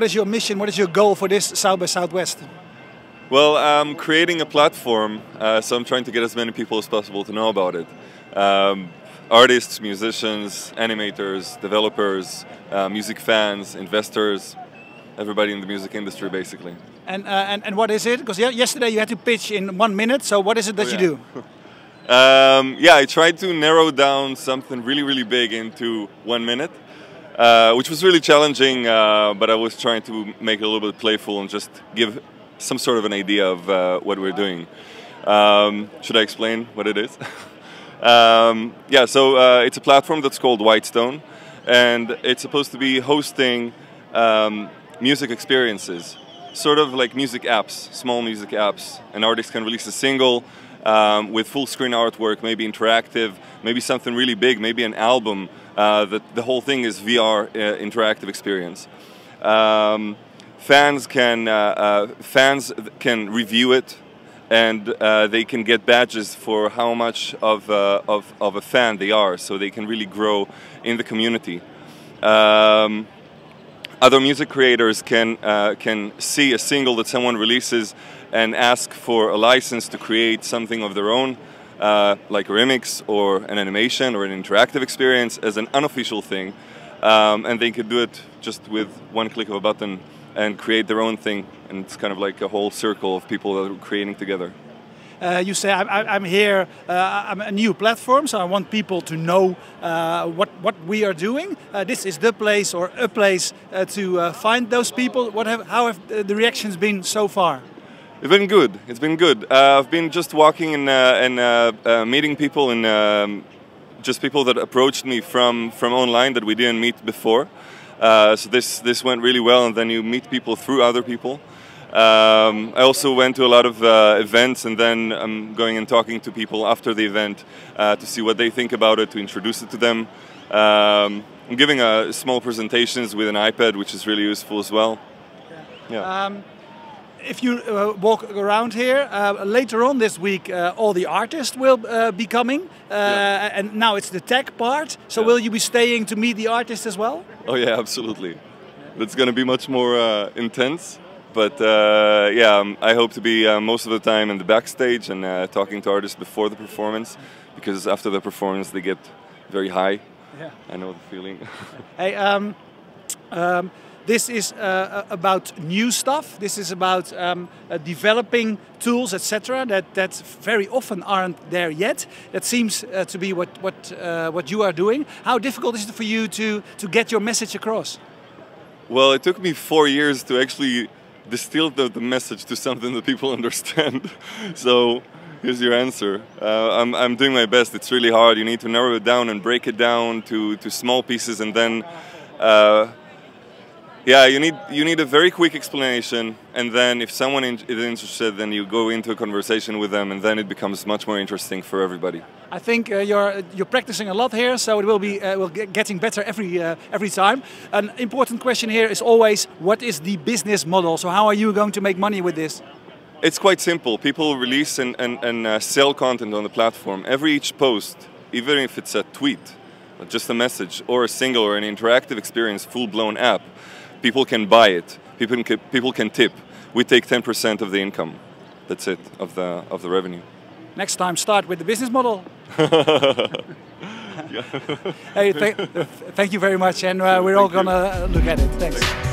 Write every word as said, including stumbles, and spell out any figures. What is your mission, what is your goal for this South by Southwest? Well, I'm creating a platform, uh, so I'm trying to get as many people as possible to know about it. Um, artists, musicians, animators, developers, uh, music fans, investors, everybody in the music industry, basically. And, uh, and, and what is it? Because yesterday you had to pitch in one minute, so what is it that oh, yeah. you do? Um, yeah, I tried to narrow down something really, really big into one minute, uh, which was really challenging, uh, but I was trying to make it a little bit playful and just give some sort of an idea of uh, what we're doing. Um, should I explain what it is? um, yeah, so uh, it's a platform that's called Whitestone, and it's supposed to be hosting um, music experiences, sort of like music apps, small music apps. An artist can release a single, Um, with full screen artwork, maybe interactive, maybe something really big, maybe an album. Uh, the, the whole thing is V R uh, interactive experience. Um, fans can uh, uh, fans can review it, and uh, they can get badges for how much of uh, of of a fan they are, so they can really grow in the community. Um, Other music creators can, uh, can see a single that someone releases and ask for a license to create something of their own, uh, like a remix or an animation or an interactive experience as an unofficial thing. Um, and they could do it just with one click of a button and create their own thing. And it's kind of like a whole circle of people that are creating together. Uh, you say, I'm, I'm here, uh, I'm a new platform, so I want people to know uh, what, what we are doing. Uh, this is the place or a place uh, to uh, find those people. What have, how have the reactions been so far? It's been good. It's been good. Uh, I've been just walking and, uh, and uh, uh, meeting people and um, just people that approached me from, from online that we didn't meet before. Uh, so this, this went really well, and then you meet people through other people. Um, I also went to a lot of uh, events, and then I'm going and talking to people after the event uh, to see what they think about it, to introduce it to them. Um, I'm giving uh, small presentations with an iPad, which is really useful as well. Yeah. Um, if you uh, walk around here, uh, later on this week uh, all the artists will uh, be coming, uh, yeah. and now it's the tech part, so yeah. will you be staying to meet the artists as well? Oh yeah, absolutely. That's going to be much more uh, intense. But uh, yeah, I hope to be uh, most of the time in the backstage and uh, talking to artists before the performance, because after the performance they get very high. Yeah. I know the feeling. Hey, um, um, this is uh, about new stuff. This is about um, uh, developing tools, et cetera, that that very often aren't there yet. That seems uh, to be what what uh, what you are doing. How difficult is it for you to to get your message across? Well, it took me four years to actually distilled the, the message to something that people understand. So here's your answer. Uh, I'm, I'm doing my best. It's really hard. You need to narrow it down and break it down to, to small pieces, and then uh, yeah, you need, you need a very quick explanation, and then if someone in, is interested, then you go into a conversation with them, and then it becomes much more interesting for everybody. I think uh, you're, you're practicing a lot here, so it will be uh, will get getting better every, uh, every time. An important question here is always, what is the business model? So how are you going to make money with this? It's quite simple. People release and, and, and uh, sell content on the platform. Every each post, even if it's a tweet, just a message, or a single, or an interactive experience, full-blown app, people can buy it. People can, people can tip. We take ten percent of the income. That's it, of the, of the revenue. Next time, start with the business model. Hey, th thank you very much, and uh, we're all gonna look at it. Thanks. Thanks.